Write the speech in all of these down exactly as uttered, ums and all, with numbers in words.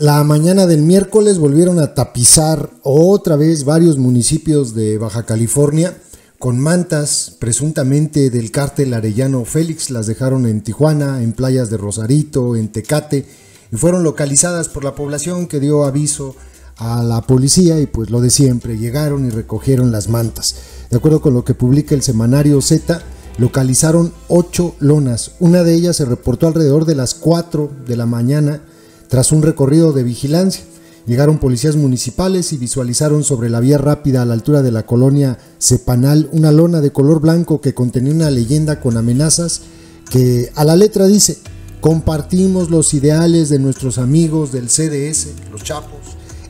La mañana del miércoles volvieron a tapizar otra vez varios municipios de Baja California con mantas presuntamente del cártel Arellano Félix. Las dejaron en Tijuana, en Playas de Rosarito, en Tecate, y fueron localizadas por la población, que dio aviso a la policía, y pues lo de siempre, llegaron y recogieron las mantas. De acuerdo con lo que publica el semanario Z, localizaron ocho lonas. Una de ellas se reportó alrededor de las cuatro de la mañana tras un recorrido de vigilancia. Llegaron policías municipales y visualizaron sobre la vía rápida a la altura de la colonia Sepanal una lona de color blanco que contenía una leyenda con amenazas que a la letra dice: compartimos los ideales de nuestros amigos del C D S, los chapos,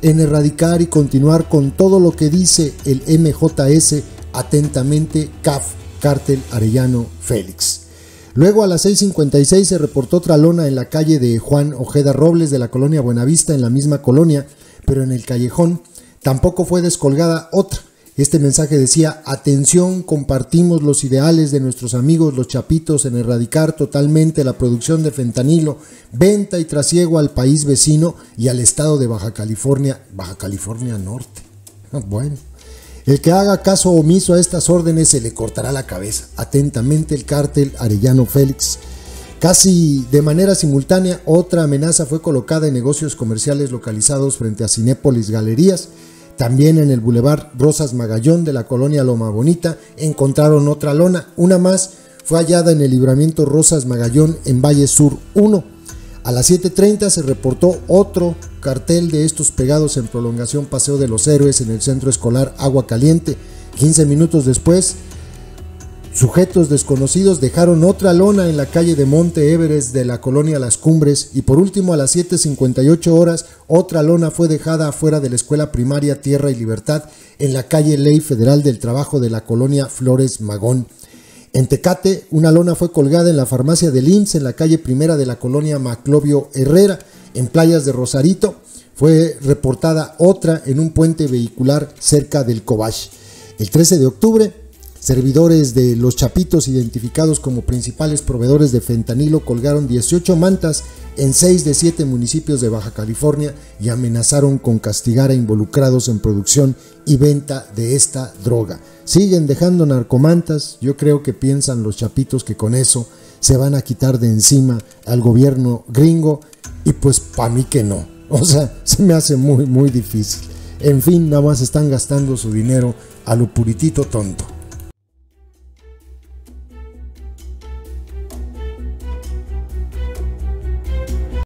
en erradicar y continuar con todo lo que dice el M J S, atentamente C A F, Cártel Arellano Félix. Luego, a las seis cincuenta y seis se reportó otra lona en la calle de Juan Ojeda Robles de la colonia Buenavista, en la misma colonia, pero en el callejón. Tampoco fue descolgada otra. Este mensaje decía: atención, compartimos los ideales de nuestros amigos los chapitos en erradicar totalmente la producción de fentanilo, venta y trasiego al país vecino y al estado de Baja California, Baja California Norte. Bueno, el que haga caso omiso a estas órdenes se le cortará la cabeza. Atentamente, el cártel Arellano Félix. Casi de manera simultánea, otra amenaza fue colocada en negocios comerciales localizados frente a Cinépolis Galerías. También en el Boulevard Rosas Magallón de la colonia Loma Bonita encontraron otra lona. Una más fue hallada en el libramiento Rosas Magallón en Valle Sur uno. A las siete treinta se reportó otro cartel de estos pegados en prolongación Paseo de los Héroes, en el centro escolar Agua Caliente. quince minutos después, sujetos desconocidos dejaron otra lona en la calle de Monte Everest de la colonia Las Cumbres. Y por último, a las siete cincuenta y ocho horas, otra lona fue dejada afuera de la escuela primaria Tierra y Libertad, en la calle Ley Federal del Trabajo de la colonia Flores Magón. En Tecate, una lona fue colgada en la farmacia del I M S S en la calle primera de la colonia Maclovio Herrera. En Playas de Rosarito fue reportada otra en un puente vehicular cerca del Cobach. El trece de octubre, servidores de los chapitos, identificados como principales proveedores de fentanilo, colgaron dieciocho mantas en seis de siete municipios de Baja California y amenazaron con castigar a involucrados en producción y venta de esta droga. Siguen dejando narcomantas. Yo creo que piensan los chapitos que con eso se van a quitar de encima al gobierno gringo, y pues para mí que no. O sea, se me hace muy muy difícil. En fin, nada más están gastando su dinero a lo puritito tonto.